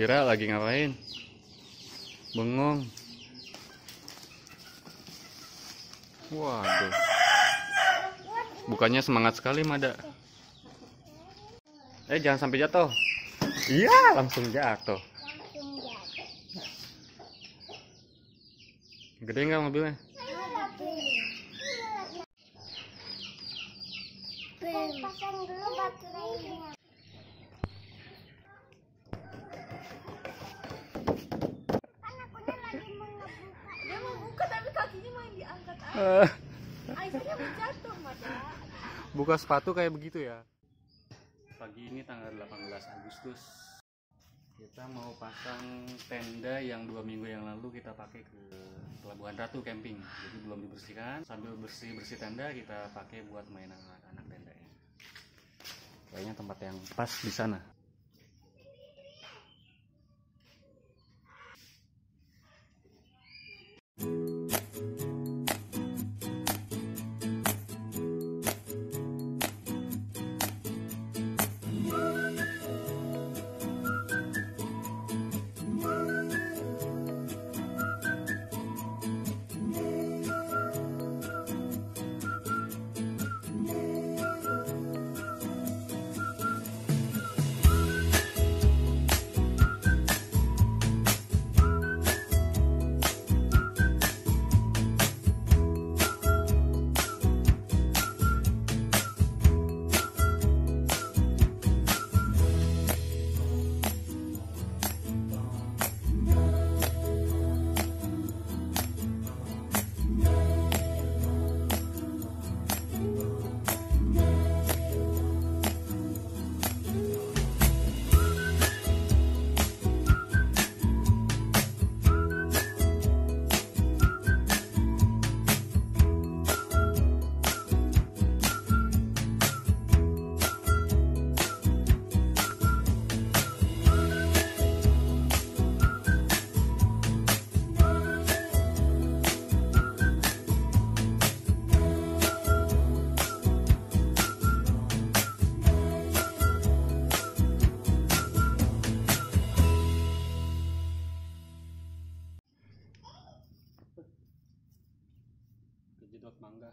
Kira lagi ngapain? Bengong. Waduh. Bukannya semangat sekali Mada. Jangan sampai jatuh. Iya, langsung jatuh. Gede nggak mobilnya? Buka sepatu kayak begitu ya. Pagi ini tanggal 18 Agustus. Kita mau pasang tenda yang 2 minggu yang lalu kita pakai ke Pelabuhan Ratu camping. Jadi belum dibersihkan. Sambil bersih-bersih tenda kita pakai buat mainan anak-anak tendanya. Kayaknya tempat yang pas di sana.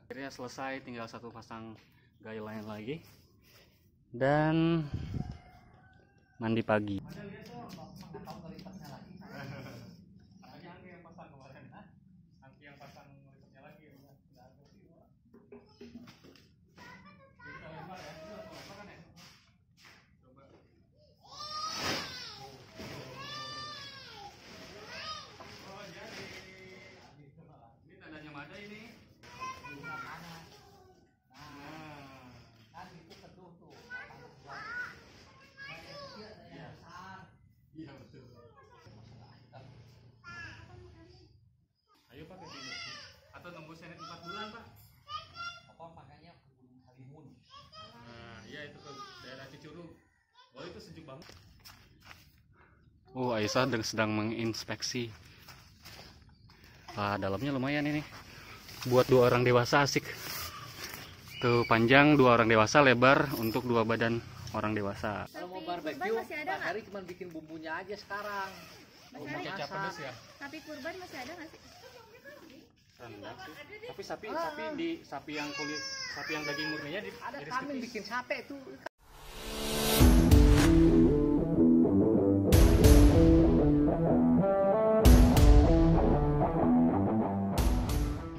Akhirnya selesai, tinggal 1 pasang gaya lain lagi dan mandi pagi. Oh, Aisyah sedang menginspeksi. Wah, dalamnya lumayan ini. Buat 2 orang dewasa asik. Tuh panjang 2 orang dewasa, lebar untuk 2 badan orang dewasa. Kalau mau barbeque, Pak Hari cuma bikin bumbunya aja sekarang. Pakai pedas ya. Sapi kurban masih ada nggak sih? Tapi sapi yang kulit, sapi yang daging murninya ada kami bikin sate tuh.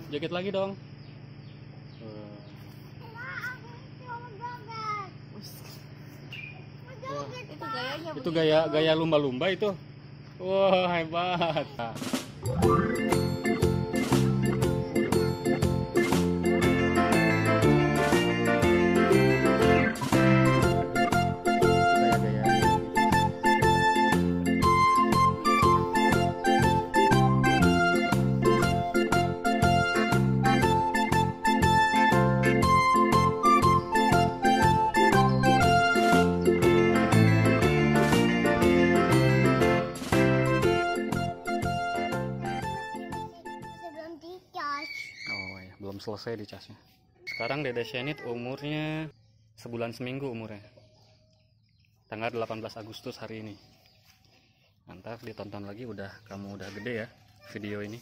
Jaket lagi dong. Itu gaya lumba-lumba itu. Wah, hebat. Selesai di casnya. Sekarang Dede Syenit umurnya 1 bulan seminggu umurnya. Tanggal 18 Agustus hari ini. Mantap, ditonton lagi, kamu udah gede ya video ini.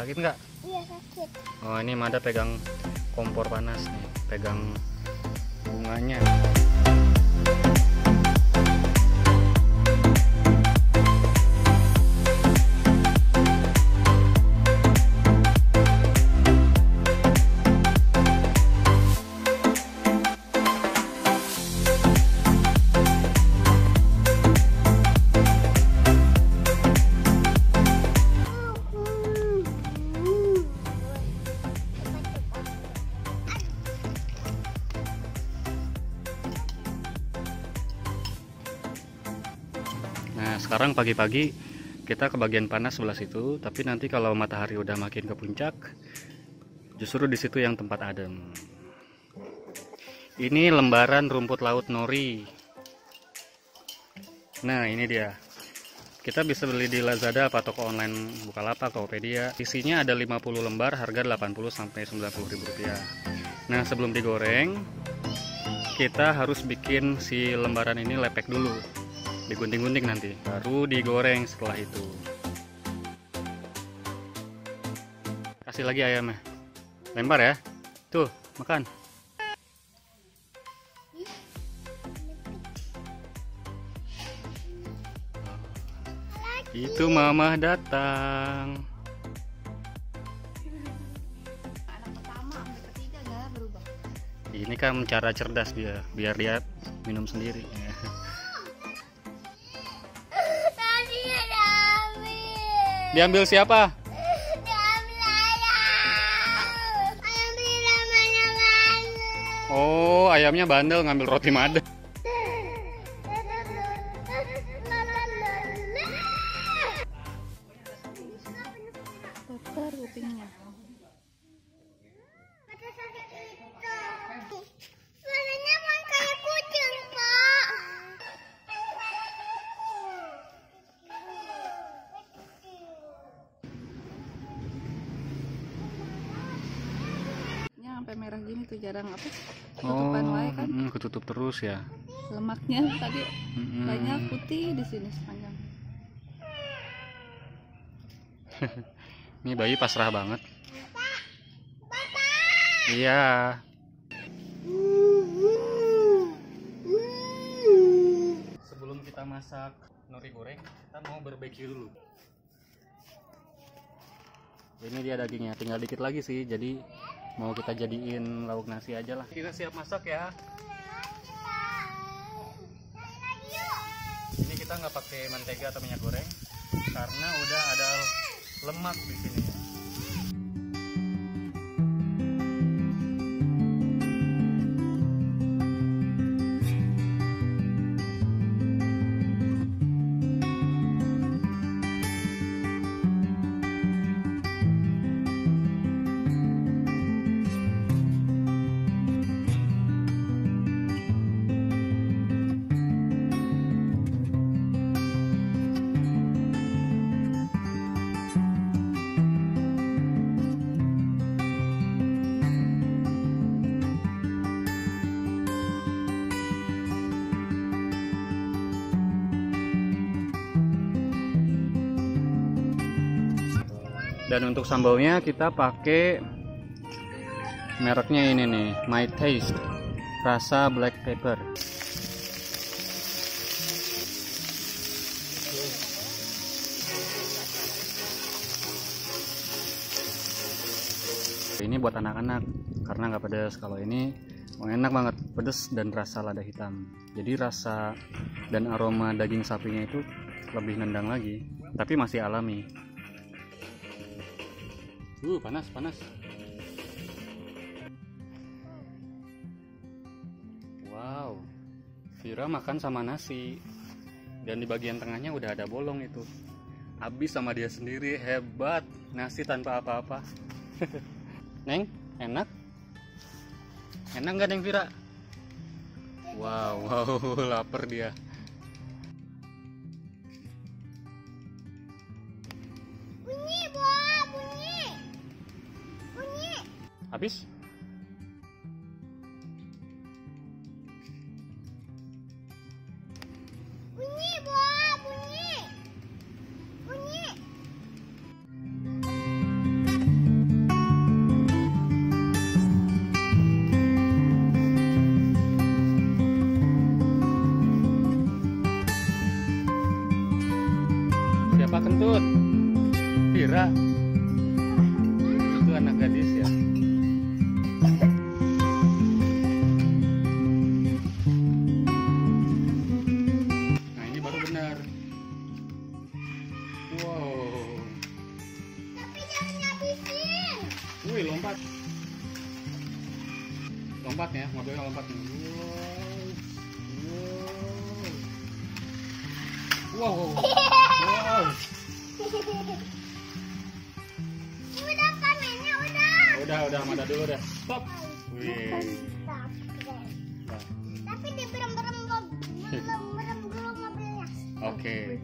Sakit nggak? Iya, sakit. Oh, ini Mada pegang kompor panas nih, pegang bunganya. Sekarang pagi-pagi kita ke bagian panas sebelah situ, tapi nanti kalau matahari udah makin ke puncak, justru di situ yang tempat adem. Ini lembaran rumput laut nori. Nah, ini dia. Kita bisa beli di Lazada atau toko online Bukalapak, Tokopedia. Isinya ada 50 lembar, harga Rp80.000 sampai Rp90.000. Nah, sebelum digoreng, kita harus bikin si lembaran ini lepek dulu. Digunting-gunting nanti, baru digoreng setelah itu. Kasih lagi ayamnya. Lempar ya. Tuh, makan. Itu Mama datang. Anak pertama, anak ketiga enggak berubah. Ini kan cara cerdas dia, biar dia minum sendiri. Diambil siapa? Diambil ayam. Ayamnya bandel. Oh, ayamnya bandel ngambil roti Mada. Kotor kupingnya. Warnanya kayak kucing, Pak. Merah gini tuh jarang apa ketutupan lain kan, ketutup terus ya lemaknya tadi, banyak putih di sini sepanjang. Ini bayi pasrah banget. Iya. Sebelum kita masak nori goreng, kita mau barbeque dulu. Ini dia dagingnya, tinggal dikit lagi sih, jadi mau kita jadiin lauk nasi aja lah. Kita siap masak ya. Ini kita nggak pakai mentega atau minyak goreng karena udah ada lemak di sini. Dan untuk sambalnya kita pakai mereknya ini nih, My Taste, rasa black pepper. Ini buat anak-anak karena nggak pedas. Kalau ini enak banget, pedas dan rasa lada hitam. Jadi rasa dan aroma daging sapinya itu lebih nendang lagi, tapi masih alami. Panas. Wow. Vira makan sama nasi. Dan di bagian tengahnya udah ada bolong itu. Habis sama dia sendiri, hebat. Nasi tanpa apa-apa. Neng, enak? Enak nggak Neng Vira? Wow, lapar dia. Bunyi. Habis? Kentut, Vira, itu anak gadis ya. Nah ini baru benar. Wow. Tapi jangan habisin. Wih lompat ya, mobilnya lompat. Wow. Udah panennya udah mada dulu deh. Stop. Wih. Nah. Tapi di berem dulu mobilnya. Oke,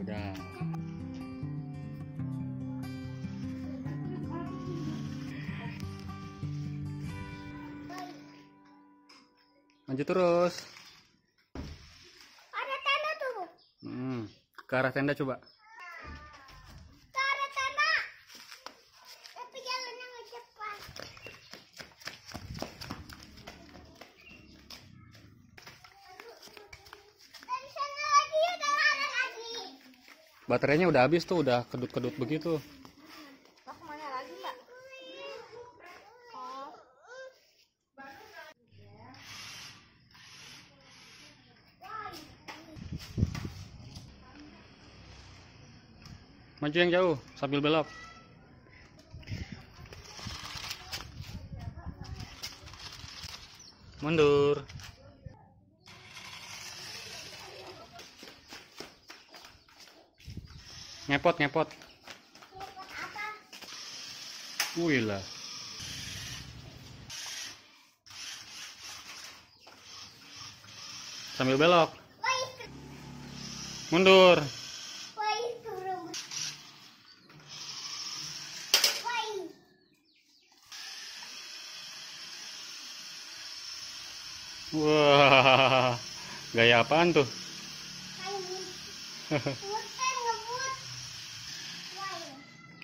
udah. Lanjut terus. Ke arah tenda coba. Ke arah tenda. Tapi jalannya nggak cepat. Dari sana lagi, udah ada lagi. Baterainya udah habis tuh, udah kedut-kedut begitu. Mau kemana lagi, Pak? Oh. Maju yang jauh sambil belok. Mundur. Ngepot. Wih lah. Sambil belok. Mundur. Wah, gaya apaan tuh?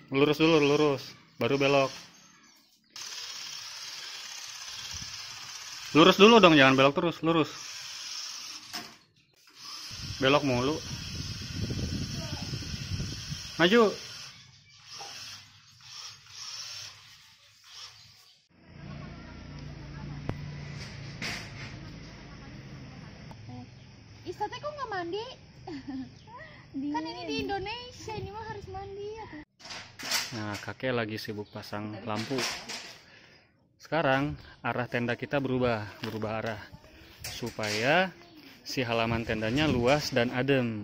Lurus dulu, lurus. Baru belok. Lurus dulu dong, jangan belok terus. Lurus. Belok mulu. Maju. Istatnya kok nggak mandi? Kan ini di Indonesia, ini mah harus mandi ya. Nah, kakek lagi sibuk pasang lampu. Sekarang arah tenda kita berubah arah supaya si halaman tendanya luas dan adem.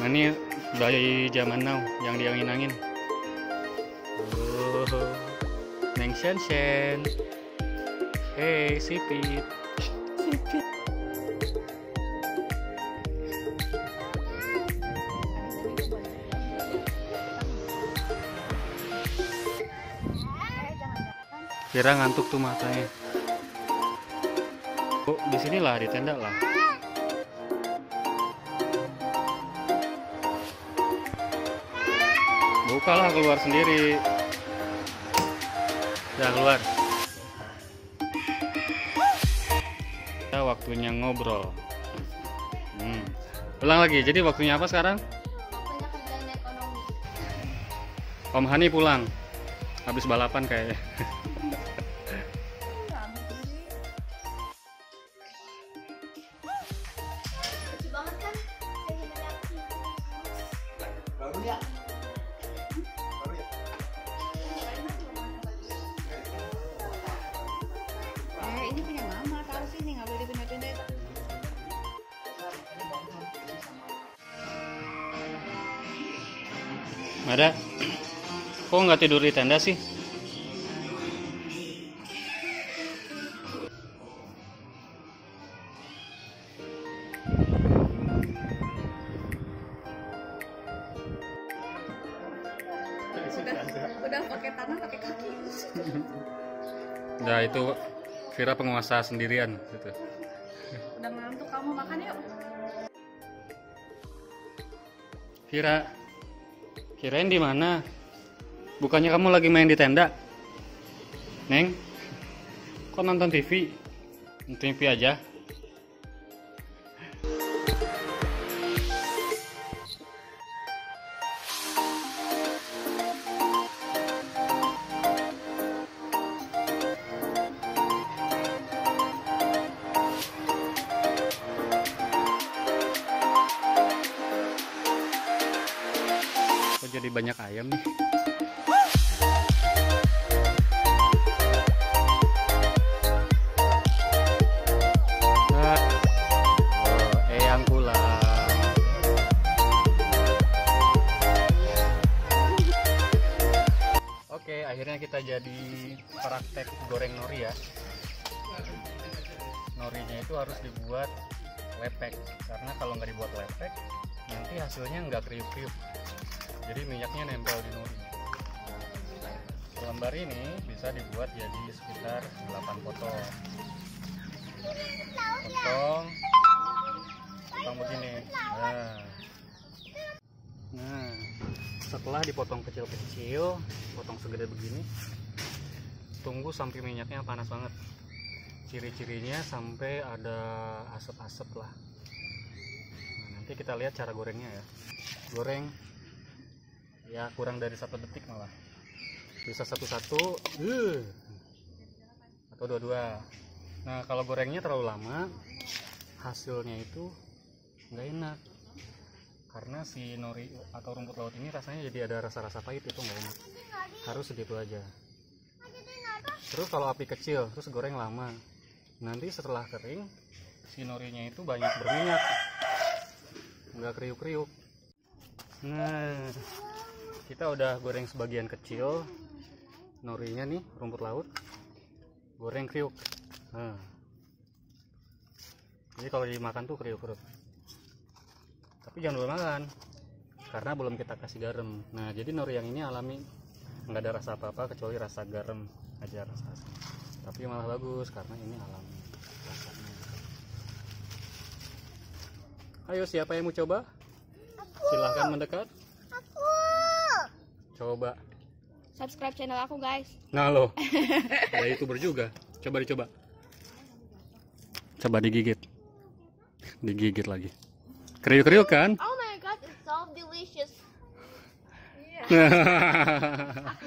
Nah, ini dari zaman now yang diangin-angin. Oh, Neng Shen. Hey, sipit. Kira ngantuk tuh matanya. Oh, di sinilah di tenda lah. Bukalah keluar sendiri. Udah keluar. Waktunya ngobrol. Ulang lagi. Jadi waktunya apa sekarang? Om Hani pulang habis balapan kayaknya. Ada, kok nggak tidur di tenda sih? Udah pakai tanah, pakai kaki. Nah itu Vira penguasa sendirian gitu. Udah ngantuk, kamu makan yuk. Vira, kirain di mana? Bukannya kamu lagi main di tenda? Neng? Kok nonton TV? Nonton TV aja. Jadi banyak ayam nih. Eyang pulang. Oke, akhirnya kita jadi praktek goreng nori ya. Norinya itu harus dibuat lepek, karena kalau nggak dibuat lepek nanti hasilnya nggak kriuk-kriuk. Jadi minyaknya nempel di nori. Lembar ini bisa dibuat jadi sekitar 8 potong. Potong begini. Nah, setelah dipotong kecil-kecil, potong segede begini, tunggu sampai minyaknya panas banget. Ciri-cirinya sampai ada asap-asap lah. Nah, nanti kita lihat cara gorengnya ya. Goreng ya kurang dari 1 detik, malah bisa satu-satu atau dua-dua. Nah kalau gorengnya terlalu lama hasilnya itu nggak enak, karena si nori atau rumput laut ini rasanya jadi ada rasa-rasa pahit, itu nggak enak. Harus segitu aja. Terus kalau api kecil terus goreng lama, nanti setelah kering si norinya itu banyak berminyak, nggak kriuk-kriuk. Nah kita udah goreng sebagian kecil norinya nih, rumput laut goreng kriuk. Nah, jadi kalau dimakan tuh kriuk-kriuk, tapi jangan dulu makan karena belum kita kasih garam. Nah jadi nori yang ini alami, nggak ada rasa apa-apa kecuali rasa garam aja, rasa, tapi malah bagus karena ini alami rasanya. Ayo, siapa yang mau coba? Aku. Silahkan mendekat. Coba subscribe channel aku guys. Nah lo ada YouTuber juga. Coba dicoba. Coba digigit. Digigit lagi. Kriuk-kriuk kan? Oh my god, it's so delicious. Yeah. Aku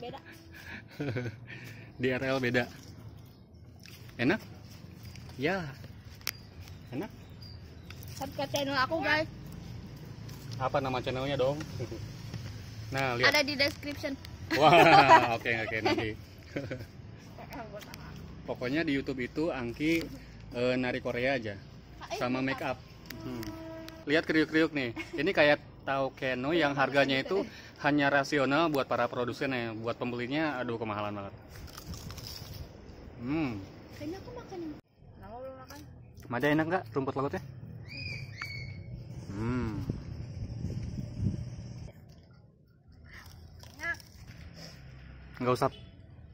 beda. Di RL beda. Enak? Ya. Enak? Subscribe channel aku guys. Apa nama channelnya dong? Nah, lihat. Ada di description. Wah, oke, nanti. Pokoknya di YouTube itu Angki nari Korea aja, sama make up. Lihat kriuk-kriuk nih. Ini kayak taukeno yang harganya itu hanya rasional buat para produsen ya, buat pembelinya aduh kemahalan banget. Kayaknya aku makan. Kenapa belum makan? Mada enak nggak rumput lautnya? Nggak usah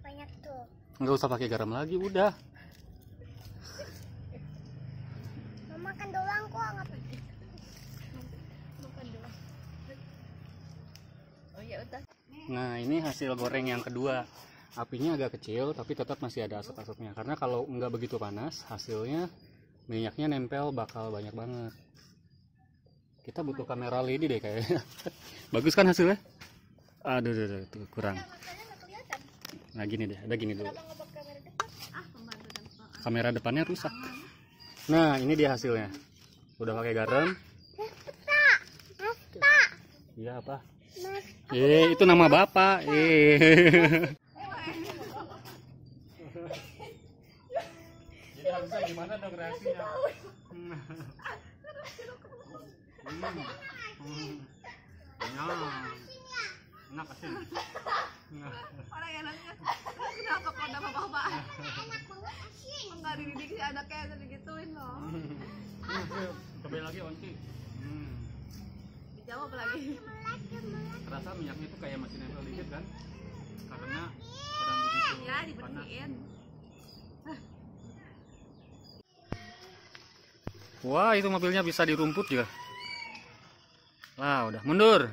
banyak tuh, nggak usah pakai garam lagi, udah mau makan doang kok, nggak pakai makan doang. Oh ya udah. Nah ini hasil goreng yang kedua, apinya agak kecil tapi tetap masih ada asap-asapnya, karena kalau nggak begitu panas hasilnya minyaknya nempel bakal banyak banget. Kita butuh kamera LED deh kayaknya. Bagus kan hasilnya? Aduh, tuh, kurang. Nah gini deh, ada gini dulu. Kamera depannya rusak. Nah ini dia hasilnya. Udah pakai garam. Iya apa? Itu nama bapak. Jadi harusnya gimana dong reaksinya? Enak asin. Orang enaknya kenapa kau udah bapak-bapak? Enak banget asin. Enggak dididik si anaknya jadi gituin loh. Cobain lagi onci. Dijawab lagi. Terasa minyaknya tuh kayak masih nempel dikit kan? Karena kurang begitu. Ya dibersihin. Wah itu mobilnya bisa di rumput juga. Lah udah mundur.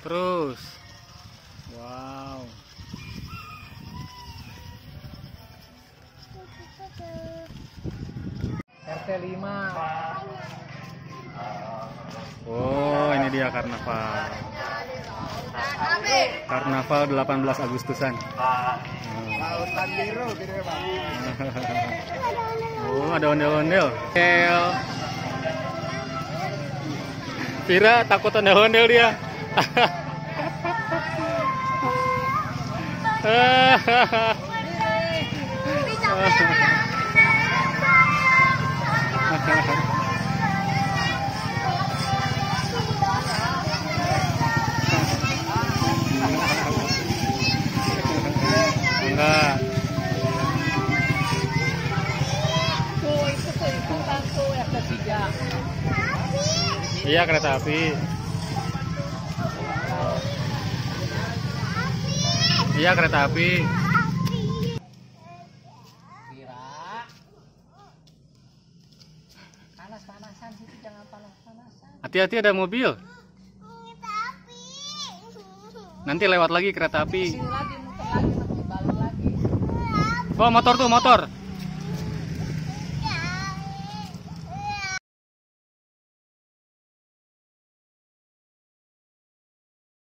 Terus. Wow. RT5. Oh, ini dia karnaval. Karnaval 18 Agustusan. Oh, ada ondel-ondel. Pira takut ondel-ondel dia. Iya kereta api. Iya kereta api. Panas-panasan situ jangan panas-panasan. Hati-hati ada mobil. Kereta api. Nanti lewat lagi kereta api. Sini lagi muter lagi, balik lagi. Oh motor tuh motor.